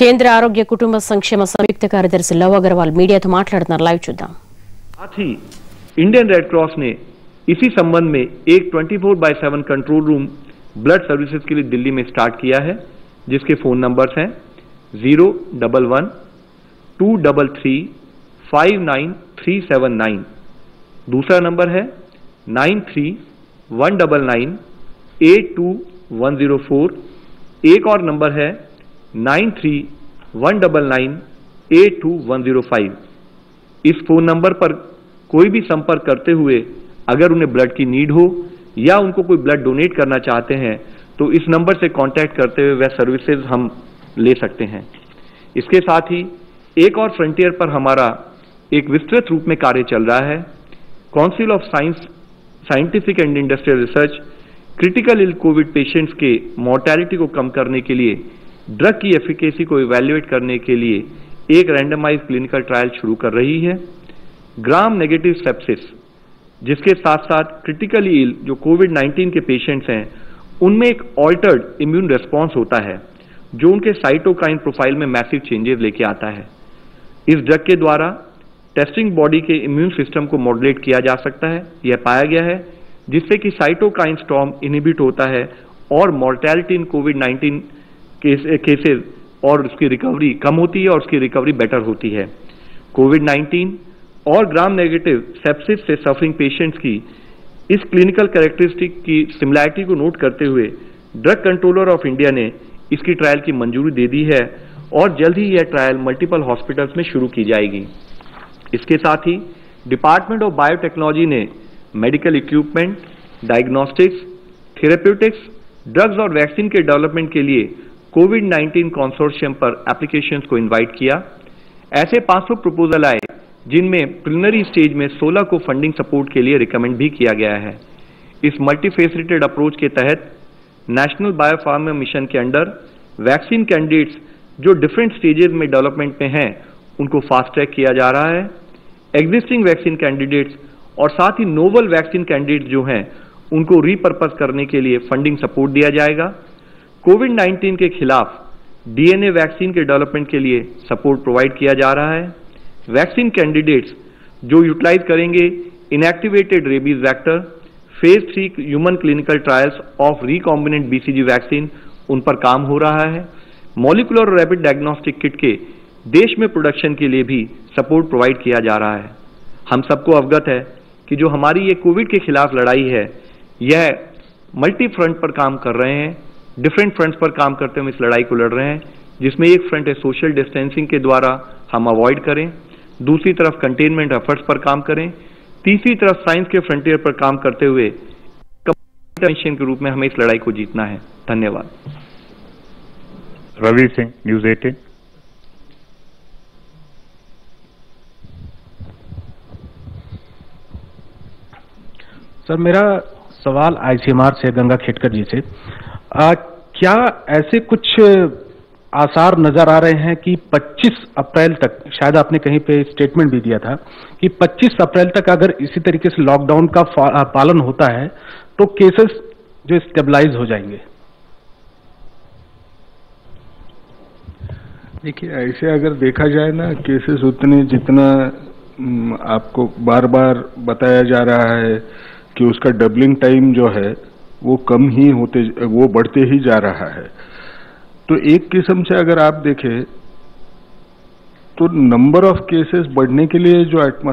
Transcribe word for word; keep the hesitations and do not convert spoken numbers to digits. కేంద్ర ఆరోగ్య కుటుంబ సంక్షేమ సంయుక్త కార్యదర్శి లవ్ అగర్వాల్ మీడియాతో మాట్లాడుతున్నారు లైవ్ చూద్దాం साथ ही इंडियन रेड क्रॉस ने इसी संबंध में एक चौबीस बाय सात कंट्रोल रूम ब्लड सर्विसेज के लिए दिल्ली में स्टार्ट किया है जिसके फोन नंबर्स हैं zero double one two double three five nine three seven nine, दूसरा नंबर है nine three one double nine eight two one zero four, एक और नंबर है nine three one double nine eight two one zero five. इस phone number पर कोई भी संपर्क करते हुए अगर उन्हें ब्लड की नीड हो या उनको कोई ब्लड डोनेट करना चाहते हैं तो इस नंबर से कांटेक्ट करते हुए वह सर्विसेज हम ले सकते हैं। इसके साथ ही एक और फ्रंटियर पर हमारा एक विस्तृत रूप में कार्य चल रहा है। Council of science scientific and industrial research critical ill Covid patients के मोर्टेलिटी को कम करने के लिए ड्रग की एफिकेसी को इवैल्यूएट करने के लिए एक रैंडमाइज क्लिनिकल ट्रायल शुरू कर रही है। ग्राम नेगेटिव सेप्सिस जिसके साथ साथ क्रिटिकली इल जो कोविड नाइनटीन के पेशेंट्स हैं उनमें एक ऑल्टर्ड इम्यून रिस्पॉन्स होता है जो उनके साइटोकाइन प्रोफाइल में मैसिव चेंजेस लेके आता है। इस ड्रग के द्वारा टेस्टिंग बॉडी के इम्यून सिस्टम को मॉडुलेट किया जा सकता है, यह पाया गया है, जिससे कि साइटोकाइन स्टॉर्म इनहिबिट होता है और mortality in covid nineteen cases और उसकी रिकवरी कम होती है और उसकी रिकवरी बेटर होती है। कोविड नाइनटीन और ग्राम नेगेटिव सेप्सिस से सफरिंग पेशेंट्स की इस क्लिनिकल कैरेक्टरिस्टिक की सिमिलैरिटी को नोट करते हुए ड्रग कंट्रोलर ऑफ इंडिया ने इसकी ट्रायल की मंजूरी दे दी है और जल्द ही यह ट्रायल मल्टीपल हॉस्पिटल्स में शुरू की जाएगी। इसके साथ ही डिपार्टमेंट ऑफ बायोटेक्नोलॉजी ने medical equipment, diagnostics, therapeutics, drugs और वैक्सीन के डेवलपमेंट के लिए कोविड नाइनटीन कॉन्सोर्शियम पर एप्लीकेशंस को इनवाइट किया। ऐसे पाँच सौ प्रपोजल आए जिनमें प्रिलिमिनरी स्टेज में सोलह को फंडिंग सपोर्ट के लिए रिकमेंड भी किया गया है। इस मल्टीफेसिलिटेड अप्रोच के तहत नेशनल बायोफार्म मिशन के अंडर वैक्सीन कैंडिडेट्स जो डिफरेंट स्टेजेस में डेवलपमेंट में हैं उनको फास्ट ट्रैक किया जा रहा है। एग्जिस्टिंग वैक्सीन कैंडिडेट्स और साथ ही नोवल वैक्सीन कैंडिडेट्स जो हैं उनको रीपर्पज करने के लिए फंडिंग सपोर्ट दिया जाएगा। कोविड नाइनटीन के खिलाफ डीएनए वैक्सीन के डेवलपमेंट के लिए सपोर्ट प्रोवाइड किया जा रहा है। वैक्सीन कैंडिडेट्स जो यूटिलाइज करेंगे inactivated rabies vector, phase three human clinical trials of recombinant BCG vaccine उन पर काम हो रहा है। मॉलिकुलर रैपिड डायग्नोस्टिक किट के देश में प्रोडक्शन के लिए भी सपोर्ट प्रोवाइड किया जा रहा है। हम सबको अवगत है कि जो हमारी ये कोविड के खिलाफ लड़ाई है यह मल्टी फ्रंट पर काम कर रहे हैं, डिफरेंट फ्रंट्स पर काम करते हुए इस लड़ाई को लड़ रहे हैं, जिसमें एक फ्रंट है सोशल डिस्टेंसिंग के द्वारा हम अवॉइड करें, दूसरी तरफ कंटेनमेंट एफर्ट्स पर काम करें, तीसरी तरफ साइंस के फ्रंटियर पर काम करते हुए कम्युनिकेशन के रूप में हमें इस लड़ाई को जीतना है। धन्यवाद। Ravi Singh, news eighteen. Sir, मेरा सवाल आईसीएमआर से गंगा खेटकर जी से, आ, क्या ऐसे कुछ आसार नजर आ रहे हैं कि पच्चीस अप्रैल तक, शायद आपने कहीं पे स्टेटमेंट भी दिया था कि पच्चीस अप्रैल तक अगर इसी तरीके से लॉकडाउन का पालन होता है तो केसेस जो स्टेबलाइज हो जाएंगे? देखिए, ऐसे अगर देखा जाए ना, केसेस उतने जितना आपको बार बार बताया जा रहा है कि उसका डबलिंग टाइम जो है वो कम ही होते, वो बढ़ते ही जा रहा है। तो एक किस्म से अगर आप देखें तो नंबर ऑफ केसेस बढ़ने के लिए जो एटमॉस्फेयर